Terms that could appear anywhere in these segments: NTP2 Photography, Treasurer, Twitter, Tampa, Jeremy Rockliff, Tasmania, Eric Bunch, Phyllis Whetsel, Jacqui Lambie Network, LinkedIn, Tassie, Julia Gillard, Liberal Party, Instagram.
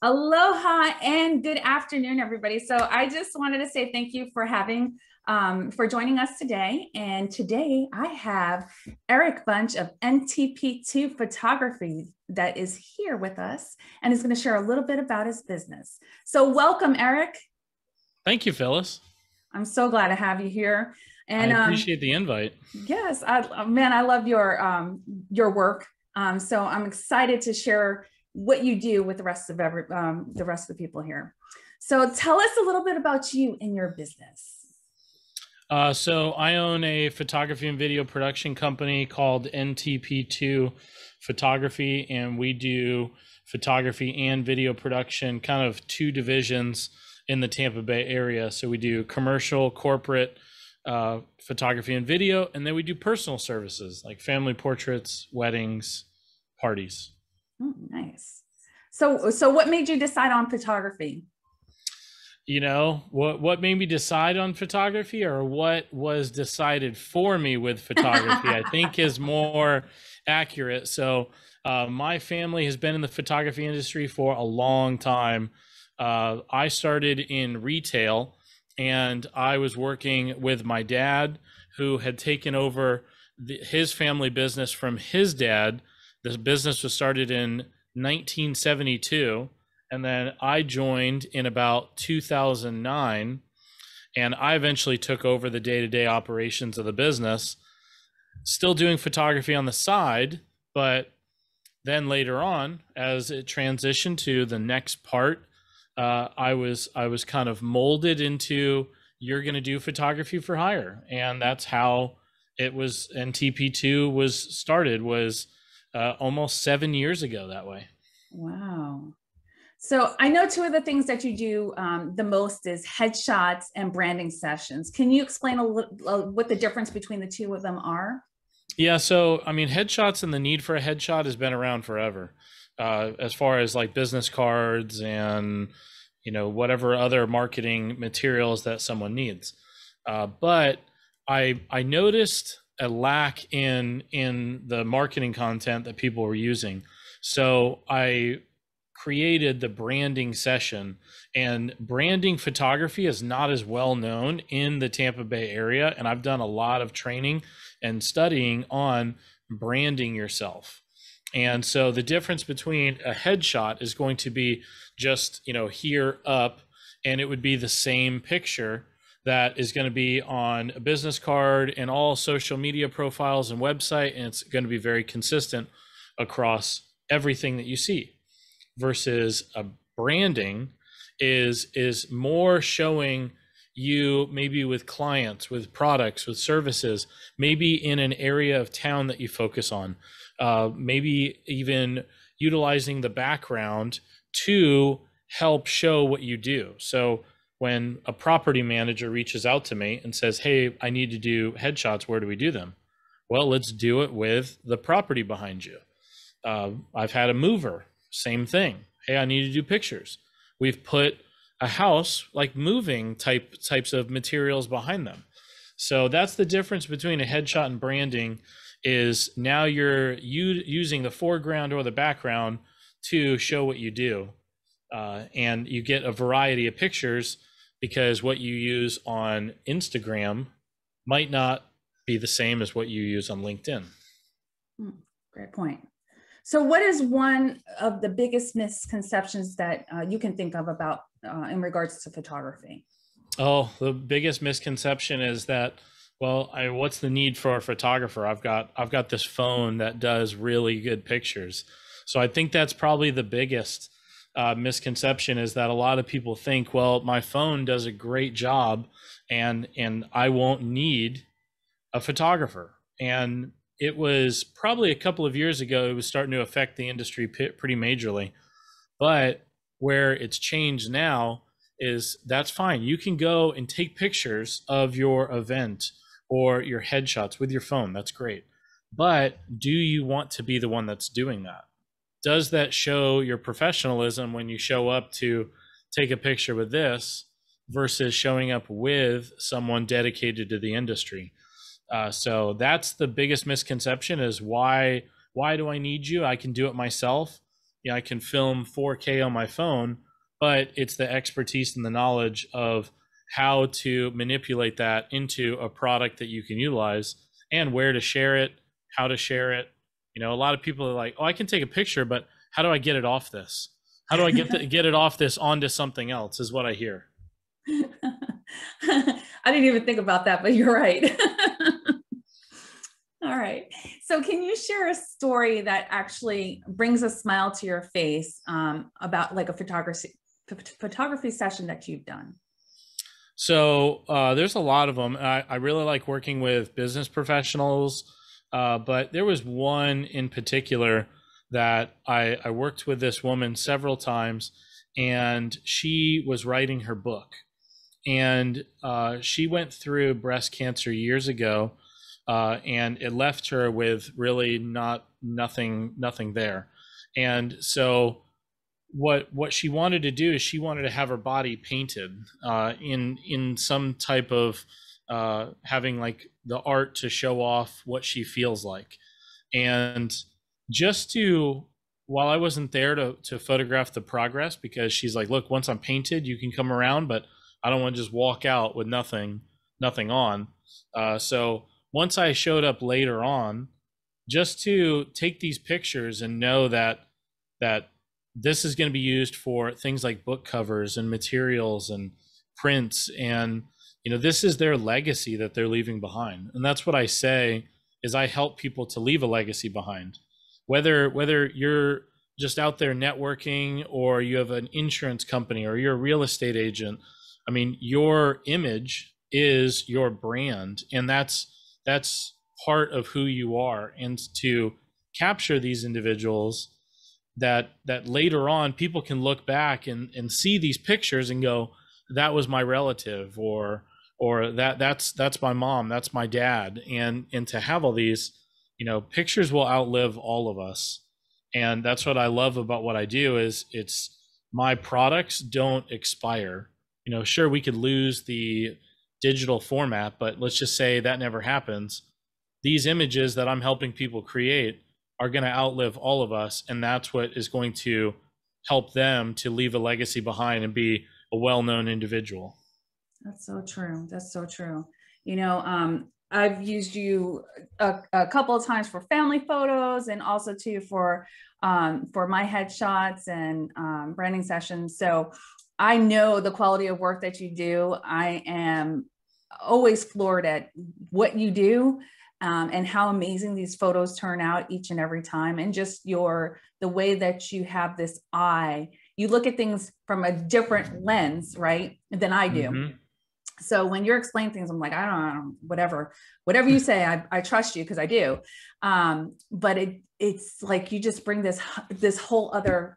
Aloha and good afternoon, everybody. So I just wanted to say thank you for joining us today. And today I have Eric Bunch of NTP2 Photography that is here with us and is going to share a little bit about his business. So welcome, Eric. Thank you, Phyllis. I'm so glad to have you here. And I appreciate the invite. Yes, man, I love your work. So I'm excited to share what you do with the rest of the people here. So tell us a little bit about you and your business. So I own a photography and video production company called NTP2 Photography, and we do photography and video production, kind of two divisions in the Tampa Bay area. So we do commercial, corporate photography and video, and then we do personal services like family portraits, weddings, parties. Oh, nice. So what made you decide on photography? You know, what made me decide on photography, or what was decided for me with photography, I think is more accurate. So my family has been in the photography industry for a long time. I started in retail, and I was working with my dad, who had taken over his family business from his dad. This business was started in 1972, and then I joined in about 2009, and I eventually took over the day-to-day operations of the business, still doing photography on the side. But then later on, as it transitioned to the next part, I was kind of molded into, you're going to do photography for hire. And that's how it was. NTP2 was started, was almost 7 years ago that way. Wow. So I know two of the things that you do the most is headshots and branding sessions. Can you explain a little what the difference between the two of them are? Yeah. So, I mean, headshots and the need for a headshot has been around forever, as far as like business cards and, you know, whatever other marketing materials that someone needs. But I noticed a lack in the marketing content that people were using. So I created the branding session, and branding photography is not as well known in the Tampa Bay area. And I've done a lot of training and studying on branding yourself. And so the difference between a headshot is going to be just, you know, here up, and it would be the same picture that is going to be on a business card and all social media profiles and website. And it's going to be very consistent across everything that you see, versus a branding is more showing you maybe with clients, with products, with services, maybe in an area of town that you focus on, maybe even utilizing the background to help show what you do. So when a property manager reaches out to me and says, hey, I need to do headshots, where do we do them? Well, let's do it with the property behind you. I've had a mover, same thing. Hey, I need to do pictures. We've put a house, like moving types of materials behind them. So that's the difference between a headshot and branding, is now you're using the foreground or the background to show what you do. And you get a variety of pictures, because what you use on Instagram might not be the same as what you use on LinkedIn. Great point. So what is one of the biggest misconceptions that you can think of about in regards to photography? Oh, the biggest misconception is that, well, what's the need for a photographer? I've got this phone that does really good pictures. So I think that's probably the biggest misconception, is that a lot of people think, well, my phone does a great job, and I won't need a photographer. And it was probably a couple of years ago, it was starting to affect the industry pretty majorly. But where it's changed now is, that's fine. You can go and take pictures of your event or your headshots with your phone. That's great. But do you want to be the one that's doing that? Does that show your professionalism when you show up to take a picture with this versus showing up with someone dedicated to the industry? So that's the biggest misconception, is why do I need you? I can do it myself. you know, I can film 4K on my phone, but it's the expertise and the knowledge of how to manipulate that into a product that you can utilize and where to share it, how to share it. You know, a lot of people are like, oh, I can take a picture, but how do I get it off this? How do I get it off this onto something else is what I hear. I didn't even think about that, but you're right. All right. So can you share a story that actually brings a smile to your face about like a photography session that you've done? So there's a lot of them. I really like working with business professionals, but there was one in particular that I worked with this woman several times, and she was writing her book. And she went through breast cancer years ago, and it left her with really nothing there. And so what she wanted to do is she wanted to have her body painted in some type of having like the art to show off what she feels like. And just to, while I wasn't there to photograph the progress, because she's like, look, once I'm painted, you can come around, but I don't want to just walk out with nothing on. So once I showed up later on, just to take these pictures and know that this is going to be used for things like book covers and materials and prints. And, you know, this is their legacy that they're leaving behind. And that's what I say is I help people to leave a legacy behind. Whether you're just out there networking, or you have an insurance company, or you're a real estate agent, I mean, your image is your brand, and that's part of who you are. And to capture these individuals that later on people can look back and see these pictures and go, that was my relative, or that's my mom, that's my dad. And to have all these, you know, pictures will outlive all of us. And that's what I love about what I do is it's my products don't expire. You know, sure, we could lose the digital format, but let's just say that never happens. These images that I'm helping people create are going to outlive all of us. And that's what is going to help them to leave a legacy behind and be a well-known individual. That's so true. That's so true. You know, I've used you a couple of times for family photos, and also too for my headshots and branding sessions. So I know the quality of work that you do. I am always floored at what you do and how amazing these photos turn out each and every time. And just the way that you have this eye, you look at things from a different lens, right, than I do. Mm-hmm. So when you're explaining things, I'm like, I don't whatever you say, I trust you, because I do. But it's like, you just bring this whole other,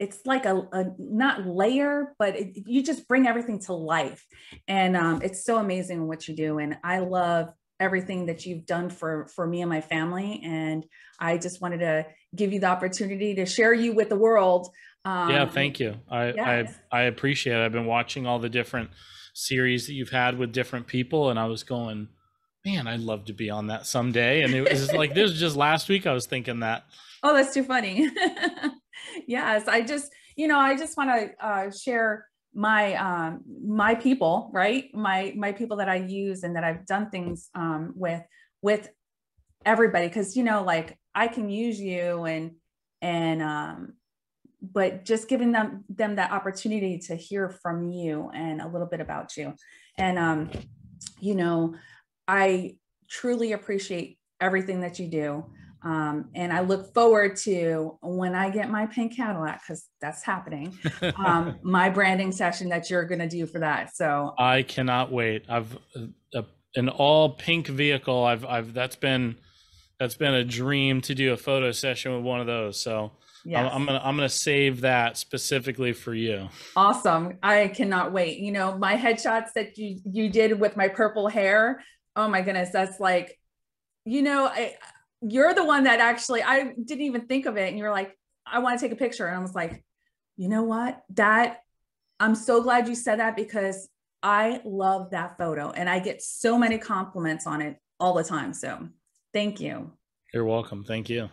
it's like a not layer, but you just bring everything to life. And it's so amazing what you do. And I love everything that you've done for me and my family. And I just wanted to give you the opportunity to share you with the world. Yeah, thank you. I appreciate it. I've been watching all the different series that you've had with different people, and I was going, man, I'd love to be on that someday. And it was like, this was just last week I was thinking that. Oh, that's too funny. Yes, I just want to share my people, right? My people that I use and that I've done things with everybody, because, you know, like I can use you and but just giving them that opportunity to hear from you and a little bit about you. And, you know, I truly appreciate everything that you do. And I look forward to when I get my pink Cadillac, because that's happening, my branding session that you're going to do for that. So I cannot wait. I've an all pink vehicle. That's been a dream to do a photo session with one of those. So yes. I'm gonna save that specifically for you. Awesome. I cannot wait. You know, my headshots that you did with my purple hair. Oh my goodness. That's like, you know, you're the one that actually, I didn't even think of it. And you were like, I want to take a picture. And I was like, you know what, I'm so glad you said that, because I love that photo and I get so many compliments on it all the time. So thank you. You're welcome. Thank you.